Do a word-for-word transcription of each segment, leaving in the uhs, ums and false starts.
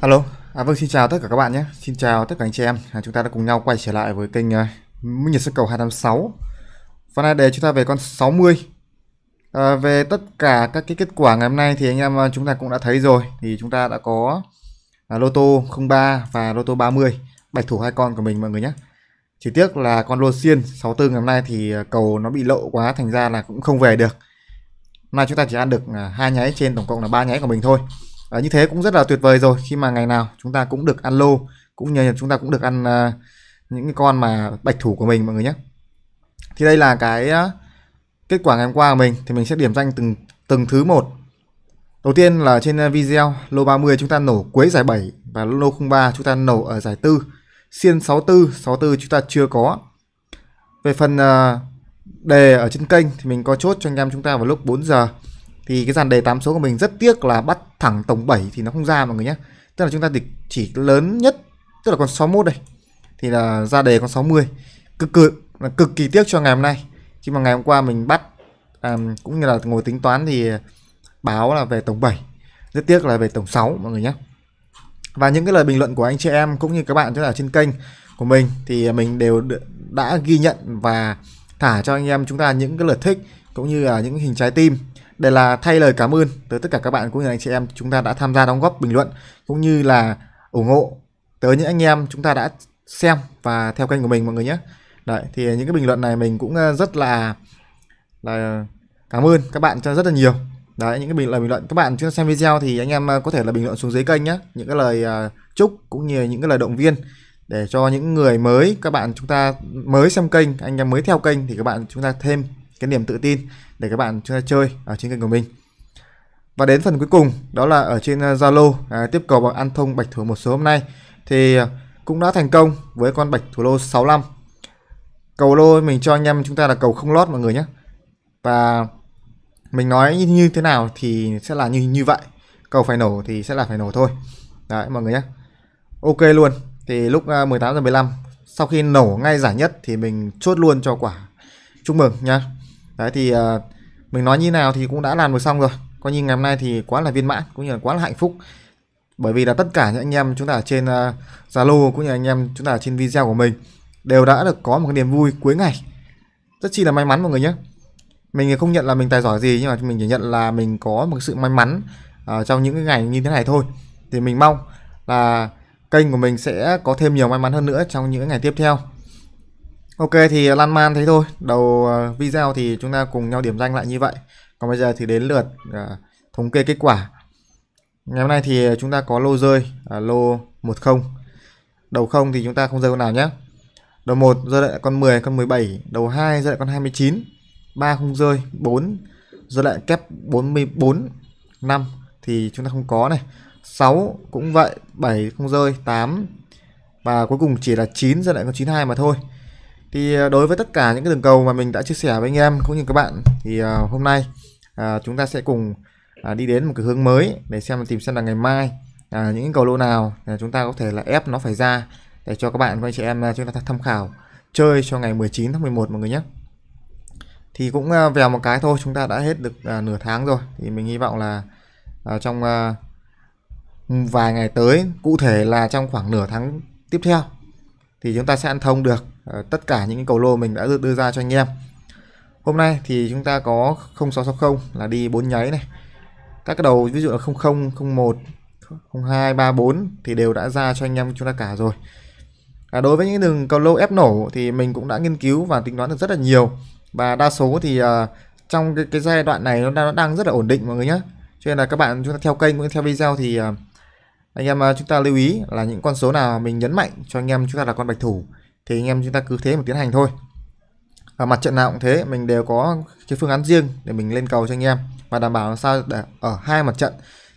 Alo, à, vâng xin chào tất cả các bạn nhé. Xin chào tất cả anh chị em. À, chúng ta đã cùng nhau quay trở lại với kênh uh, Minh Nhật Soi Cầu hai tám sáu. Và nay để chúng ta về con sáu mươi. À, về tất cả các cái kết quả ngày hôm nay thì anh em chúng ta cũng đã thấy rồi. Thì chúng ta đã có uh, lô tô không ba và lô tô ba mươi, bạch thủ hai con của mình mọi người nhé. Chỉ tiếc là con lô xiên sáu mươi tư ngày hôm nay thì cầu nó bị lộ quá, thành ra là cũng không về được. Hôm nay chúng ta chỉ ăn được hai nháy trên tổng cộng là ba nháy của mình thôi. À, như thế cũng rất là tuyệt vời rồi, khi mà ngày nào chúng ta cũng được ăn lô, cũng như chúng ta cũng được ăn uh, những cái con mà bạch thủ của mình mọi người nhé. Thì đây là cái uh, kết quả ngày hôm qua của mình, thì mình sẽ điểm danh từng từng thứ một. Đầu tiên là trên video lô ba mươi chúng ta nổ cuối giải bảy và lô không ba chúng ta nổ ở giải tư. Xiên sáu mươi tư, sáu mươi tư chúng ta chưa có. Về phần uh, đề ở trên kênh thì mình có chốt cho anh em chúng ta vào lúc bốn giờ. Thì cái dàn đề tám số của mình rất tiếc là bắt thẳng tổng bảy thì nó không ra mọi người nhé. Tức là chúng ta chỉ lớn nhất, tức là con sáu mươi mốt đây, thì là ra đề con sáu mươi. Cực cực là cực kỳ tiếc cho ngày hôm nay. Khi mà ngày hôm qua mình bắt um, cũng như là ngồi tính toán thì báo là về tổng bảy. Rất tiếc là về tổng sáu mọi người nhé. Và những cái lời bình luận của anh chị em cũng như các bạn ở trên kênh của mình thì mình đều đã ghi nhận và thả cho anh em chúng ta những cái lượt thích cũng như là những hình trái tim. Đây là thay lời cảm ơn tới tất cả các bạn cũng như anh chị em chúng ta đã tham gia đóng góp bình luận cũng như là ủng hộ tới những anh em chúng ta đã xem và theo kênh của mình mọi người nhé. Đấy, thì những cái bình luận này mình cũng rất là là cảm ơn các bạn cho rất là nhiều. Đấy, những cái bình lời bình luận các bạn chưa xem video thì anh em có thể là bình luận xuống dưới kênh nhé, những cái lời uh, chúc cũng như những cái lời động viên để cho những người mới các bạn chúng ta mới xem kênh, anh em mới theo kênh thì các bạn chúng ta thêm cái niềm tự tin để các bạn chúng ta chơi ở trên kênh của mình. Và đến phần cuối cùng đó là ở trên Zalo uh, tiếp cầu bằng ăn thông bạch thủ một số hôm nay thì cũng đã thành công với con bạch thủ lô sáu mươi lăm. Cầu lô mình cho anh em chúng ta là cầu không lót mọi người nhé. Và mình nói như thế nào thì sẽ là như như vậy. Cầu phải nổ thì sẽ là phải nổ thôi. Đấy mọi người nhé. Ok luôn. Thì lúc mười tám giờ mười lăm sau khi nổ ngay giải nhất thì mình chốt luôn cho quả. Chúc mừng nhá. Đấy thì uh, mình nói như nào thì cũng đã làm được xong rồi. Coi như ngày hôm nay thì quá là viên mãn cũng như là quá là hạnh phúc. Bởi vì là tất cả những anh em chúng ta ở trên Zalo uh, cũng như anh em chúng ta ở trên video của mình đều đã được có một cái niềm vui cuối ngày. Rất chi là may mắn mọi người nhé. Mình không nhận là mình tài giỏi gì, nhưng mà mình chỉ nhận là mình có một sự may mắn uh, trong những cái ngày như thế này thôi. Thì mình mong là kênh của mình sẽ có thêm nhiều may mắn hơn nữa trong những ngày tiếp theo. Ok thì lan man thế thôi. Đầu uh, video thì chúng ta cùng nhau điểm danh lại như vậy. Còn bây giờ thì đến lượt uh, thống kê kết quả. Ngày hôm nay thì chúng ta có lô rơi uh, lô một không. Đầu không thì chúng ta không rơi con nào nhé. Đầu một rơi lại con mười, con mười bảy. Đầu hai rơi lại con hai mươi chín. ba không rơi, bốn rơi lại kép bốn mươi tư, năm thì chúng ta không có này, sáu cũng vậy, bảy không rơi, tám và cuối cùng chỉ là chín rơi lại con chín mươi hai mà thôi. Thì đối với tất cả những cái đường cầu mà mình đã chia sẻ với anh em cũng như các bạn thì uh, hôm nay uh, chúng ta sẽ cùng uh, đi đến một cái hướng mới để xem tìm xem là ngày mai uh, những cầu lô nào uh, chúng ta có thể là ép nó phải ra để cho các bạn và anh chị em uh, chúng ta tham khảo chơi cho ngày mười chín tháng mười một mọi người nhé. Thì cũng vèo một cái thôi, chúng ta đã hết được à, nửa tháng rồi. Thì mình hy vọng là à, trong à, vài ngày tới, cụ thể là trong khoảng nửa tháng tiếp theo thì chúng ta sẽ ăn thông được à, tất cả những cầu lô mình đã đưa ra cho anh em. Hôm nay thì chúng ta có không sáu sáu không là đi bốn nháy này. Các cái đầu ví dụ là không không, không một, không hai, ba bốn thì đều đã ra cho anh em chúng ta cả rồi. à, Đối với những đường cầu lô ép nổ thì mình cũng đã nghiên cứu và tính toán được rất là nhiều. Và đa số thì uh, trong cái, cái giai đoạn này nó, nó đang rất là ổn định mọi người nhé. Cho nên là các bạn chúng ta theo kênh cũng theo video thì uh, anh em uh, chúng ta lưu ý là những con số nào mình nhấn mạnh cho anh em chúng ta là con bạch thủ thì anh em chúng ta cứ thế mà tiến hành thôi. Và mặt trận nào cũng thế, mình đều có cái phương án riêng để mình lên cầu cho anh em và đảm bảo làm sao để ở hai mặt trận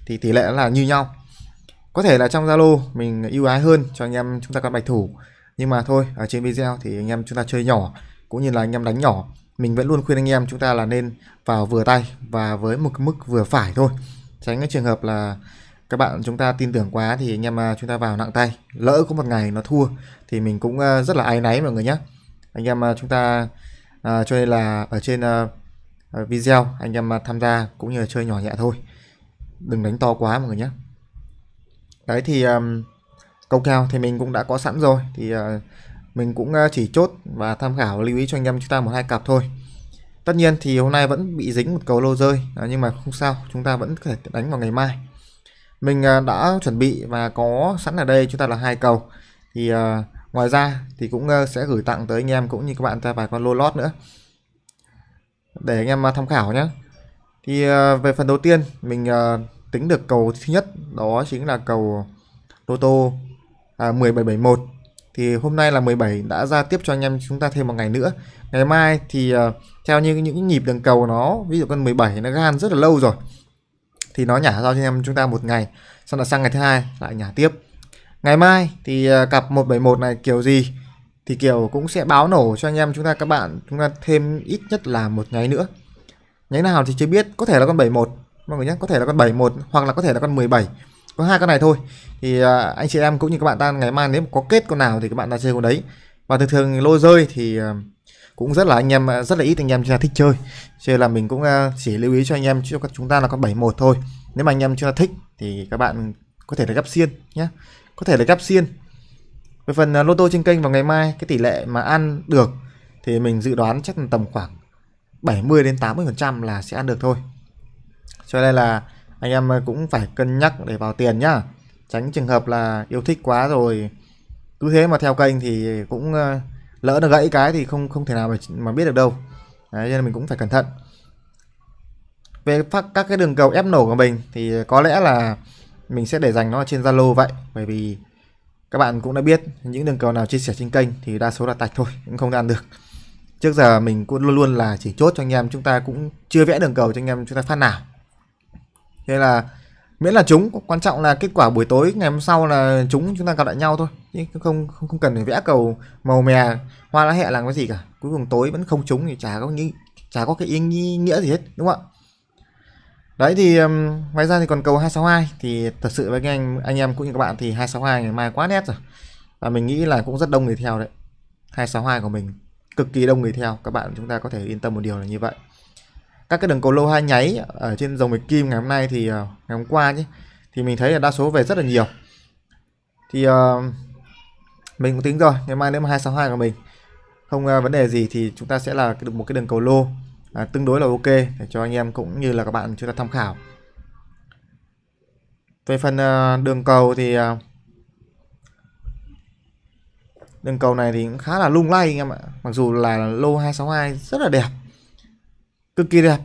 thì tỷ lệ là như nhau. Có thể là trong Zalo mình ưu ái hơn cho anh em chúng ta con bạch thủ, nhưng mà thôi ở trên video thì anh em chúng ta chơi nhỏ cũng như là anh em đánh nhỏ. Mình vẫn luôn khuyên anh em chúng ta là nên vào vừa tay và với một cái mức vừa phải thôi. Tránh cái trường hợp là các bạn chúng ta tin tưởng quá thì anh em chúng ta vào nặng tay. Lỡ có một ngày nó thua thì mình cũng rất là áy náy mọi người nhé. Anh em chúng ta à, cho nên là ở trên à, video anh em tham gia cũng như là chơi nhỏ nhẹ thôi. Đừng đánh to quá mọi người nhé. Đấy thì um, câu kèo thì mình cũng đã có sẵn rồi, thì uh, mình cũng chỉ chốt và tham khảo lưu ý cho anh em chúng ta một hai cặp thôi. Tất nhiên thì hôm nay vẫn bị dính một cầu lô rơi, nhưng mà không sao, chúng ta vẫn có thể đánh vào ngày mai. Mình đã chuẩn bị và có sẵn ở đây chúng ta là hai cầu. Thì ngoài ra thì cũng sẽ gửi tặng tới anh em cũng như các bạn ta vài con lô lót nữa để anh em tham khảo nhé. Thì về phần đầu tiên mình tính được cầu thứ nhất, đó chính là cầu lô tô một bảy bảy một. Thì hôm nay là mười bảy đã ra tiếp cho anh em chúng ta thêm một ngày nữa. Ngày mai thì uh, theo như những nhịp đường cầu nó, ví dụ con mười bảy nó gan rất là lâu rồi, thì nó nhả ra cho anh em chúng ta một ngày, xong là sang ngày thứ hai lại nhả tiếp. Ngày mai thì uh, cặp một bảy một này kiểu gì thì kiểu cũng sẽ báo nổ cho anh em chúng ta các bạn chúng ta thêm ít nhất là một ngày nữa. Nháy nào thì chưa biết, có thể là con bảy mốt mọi người nhé, có thể là con bảy mốt hoặc là có thể là con mười bảy. Có hai con này thôi thì uh, anh chị em cũng như các bạn ta ngày mai nếu có kết con nào thì các bạn ta chơi con đấy. Và thường thường lô rơi thì uh, cũng rất là anh em rất là ít anh em chúng ta thích chơi, cho nên là mình cũng uh, chỉ lưu ý cho anh em cho chúng ta là con bảy mốt thôi. Nếu mà anh em chúng ta thích thì các bạn có thể là gắp xiên nhé, có thể là gắp xiên. Về phần uh, lô tô trên kênh vào ngày mai, cái tỷ lệ mà ăn được thì mình dự đoán chắc là tầm khoảng bảy mươi đến tám mươi phần trăm là sẽ ăn được thôi, cho nên là anh em cũng phải cân nhắc để vào tiền nhá, tránh trường hợp là yêu thích quá rồi cứ thế mà theo kênh thì cũng lỡ nó gãy cái thì không không thể nào mà, mà biết được đâu. Đấy, nên mình cũng phải cẩn thận. Về phát các cái đường cầu ép nổ của mình thì có lẽ là mình sẽ để dành nó trên Zalo vậy, bởi vì các bạn cũng đã biết những đường cầu nào chia sẻ trên kênh thì đa số là tạch thôi, cũng không ăn được. Trước giờ mình cũng luôn luôn là chỉ chốt cho anh em chúng ta, cũng chưa vẽ đường cầu cho anh em chúng ta phát nào. Thế là miễn là trúng, quan trọng là kết quả buổi tối ngày hôm sau là trúng chúng ta gặp lại nhau thôi, chứ không không, không cần phải vẽ cầu màu mè hoa lá hẹ làm cái gì cả. Cuối cùng tối vẫn không trúng thì chả có nghĩ chả có cái ý nghĩa gì hết, đúng không ạ? Đấy thì um, ngoài ra thì còn cầu hai sáu hai thì thật sự với anh anh em cũng như các bạn thì hai sáu hai ngày mai quá nét rồi, và mình nghĩ là cũng rất đông người theo đấy. Hai sáu hai của mình cực kỳ đông người theo, các bạn chúng ta có thể yên tâm một điều là như vậy. Các cái đường cầu lô hai nháy ở trên dòng bạch kim ngày hôm nay thì ngày hôm qua nhé, thì mình thấy là đa số về rất là nhiều. Thì uh, mình cũng tính rồi, ngày mai nếu mà hai sáu hai của mình không uh, vấn đề gì thì chúng ta sẽ là một cái đường cầu lô uh, tương đối là ok để cho anh em cũng như là các bạn chúng ta tham khảo. Về phần uh, đường cầu thì uh, đường cầu này thì cũng khá là lung lay anh em ạ, mặc dù là lô hai sáu hai rất là đẹp, cực kỳ đẹp,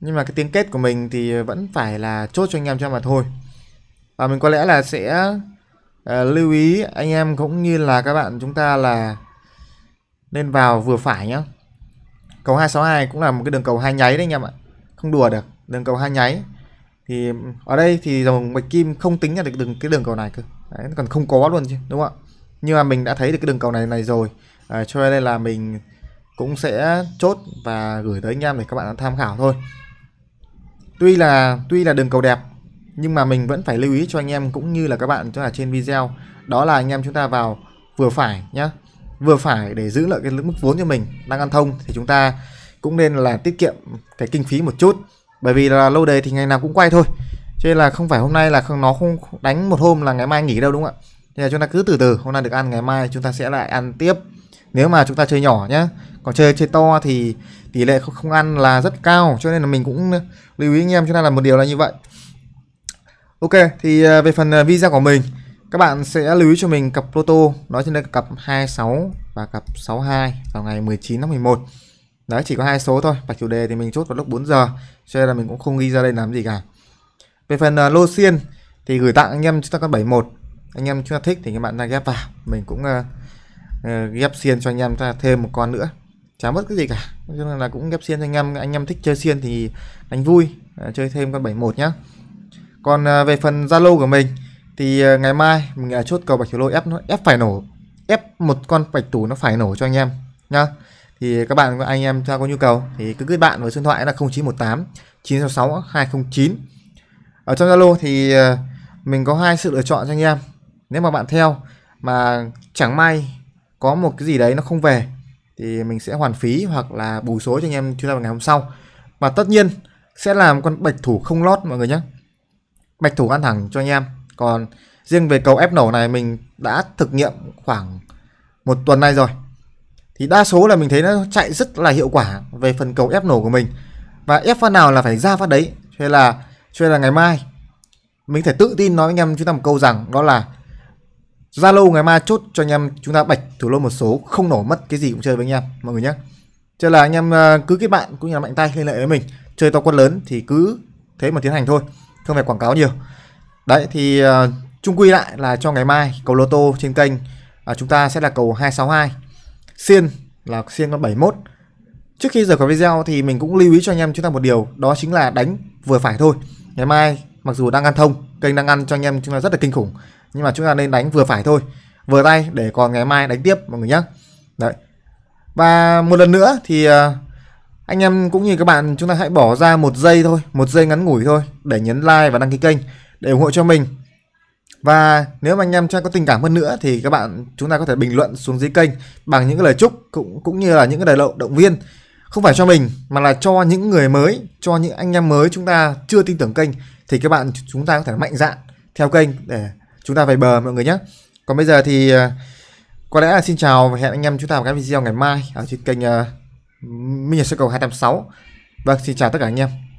nhưng mà cái tiếng kết của mình thì vẫn phải là chốt cho anh em cho mà thôi. Và mình có lẽ là sẽ uh, lưu ý anh em cũng như là các bạn chúng ta là nên vào vừa phải nhá. Cầu hai sáu hai cũng là một cái đường cầu hai nháy đấy anh em ạ, không đùa được. Đường cầu hai nháy thì ở đây thì dòng bạch kim không tính là được đường cái đường cầu này cơ đấy, còn không có luôn chứ, đúng không ạ? Nhưng mà mình đã thấy được cái đường cầu này này rồi, uh, cho nên là mình cũng sẽ chốt và gửi tới anh em để các bạn tham khảo thôi. Tuy là tuy là đường cầu đẹp, nhưng mà mình vẫn phải lưu ý cho anh em cũng như là các bạn cho là trên video, đó là anh em chúng ta vào vừa phải nhá, vừa phải để giữ lại cái mức vốn cho mình đang ăn thông, thì chúng ta cũng nên là tiết kiệm cái kinh phí một chút, bởi vì là lâu đề thì ngày nào cũng quay thôi, cho nên là không phải hôm nay là không nó không đánh một hôm là ngày mai nghỉ đâu, đúng không ạ? Nên là chúng ta cứ từ từ, hôm nay được ăn ngày mai chúng ta sẽ lại ăn tiếp. Nếu mà chúng ta chơi nhỏ nhá, còn chơi chơi to thì tỷ lệ không, không ăn là rất cao, cho nên là mình cũng lưu ý anh em chúng ta là một điều là như vậy. Ok, thì về phần video của mình, các bạn sẽ lưu ý cho mình cặp lô tô, đó chính là cặp hai sáu và cặp sáu hai vào ngày mười chín tháng mười một. Đấy, chỉ có hai số thôi, và chủ đề thì mình chốt vào lúc bốn giờ, cho nên là mình cũng không ghi ra đây làm gì cả. Về phần lô xiên thì gửi tặng anh em chúng ta con bảy mốt. Anh em chúng ta thích thì các bạn ra ghép vào, mình cũng Uh, ghép xiên cho anh em ta thêm một con nữa, chả mất cái gì cả. Cho nên là cũng ghép xiên cho anh em, anh em thích chơi xiên thì đánh vui, uh, chơi thêm con bảy mốt nhá. Còn uh, về phần Zalo của mình thì uh, ngày mai mình uh, chốt cầu bạch thủ lô ép nó ép phải nổ, ép một con bạch thủ nó phải nổ cho anh em nhá. Thì các bạn anh em ta có nhu cầu thì cứ kết bạn với số điện thoại là không chín một tám chín sáu sáu hai không chín. Ở trong Zalo thì uh, mình có hai sự lựa chọn cho anh em. Nếu mà bạn theo mà chẳng may có một cái gì đấy nó không về thì mình sẽ hoàn phí hoặc là bù số cho anh em chúng ta vào ngày hôm sau, và tất nhiên sẽ làm con bạch thủ không lót mọi người nhé. bạch thủ ăn thẳng cho anh em. Còn riêng về cầu ép nổ này mình đã thực nghiệm khoảng một tuần nay rồi, thì đa số là mình thấy nó chạy rất là hiệu quả về phần cầu ép nổ của mình. Và ép phát nào là phải ra phát đấy, cho nên là, cho nên là ngày mai mình thể tự tin nói với anh em chúng ta một câu rằng đó là Zalo ngày mai chốt cho anh em chúng ta bạch thủ lô một số, không nổ mất cái gì cũng chơi với anh em mọi người nhé. Cho nên là anh em cứ kết bạn cũng như là mạnh tay liên hệ với mình, chơi to quân lớn thì cứ thế mà tiến hành thôi, không phải quảng cáo nhiều. Đấy thì uh, chung quy lại là cho ngày mai cầu lô tô trên kênh uh, chúng ta sẽ là cầu hai sáu hai, xiên là xiên con bảy mốt. Trước khi rời khỏi video thì mình cũng lưu ý cho anh em chúng ta một điều, đó chính là đánh vừa phải thôi. Ngày mai mặc dù đang ăn thông, kênh đang ăn cho anh em chúng ta rất là kinh khủng, nhưng mà chúng ta nên đánh vừa phải thôi, vừa tay để còn ngày mai đánh tiếp mọi người nhé. Đấy. Và một lần nữa thì uh, anh em cũng như các bạn chúng ta hãy bỏ ra một giây thôi, một giây ngắn ngủi thôi để nhấn like và đăng ký kênh để ủng hộ cho mình. Và nếu mà anh em cho có tình cảm hơn nữa thì các bạn chúng ta có thể bình luận xuống dưới kênh bằng những cái lời chúc cũng cũng như là những cái lời lộ động viên, không phải cho mình mà là cho những người mới, cho những anh em mới chúng ta chưa tin tưởng kênh thì các bạn chúng ta có thể mạnh dạn theo kênh để chúng ta về bờ mọi người nhé. Còn bây giờ thì có lẽ là xin chào và hẹn anh em chúng ta vào các video ngày mai ở trên kênh Minh Nhật Soi Cầu hai tám sáu. Vâng, xin chào tất cả anh em.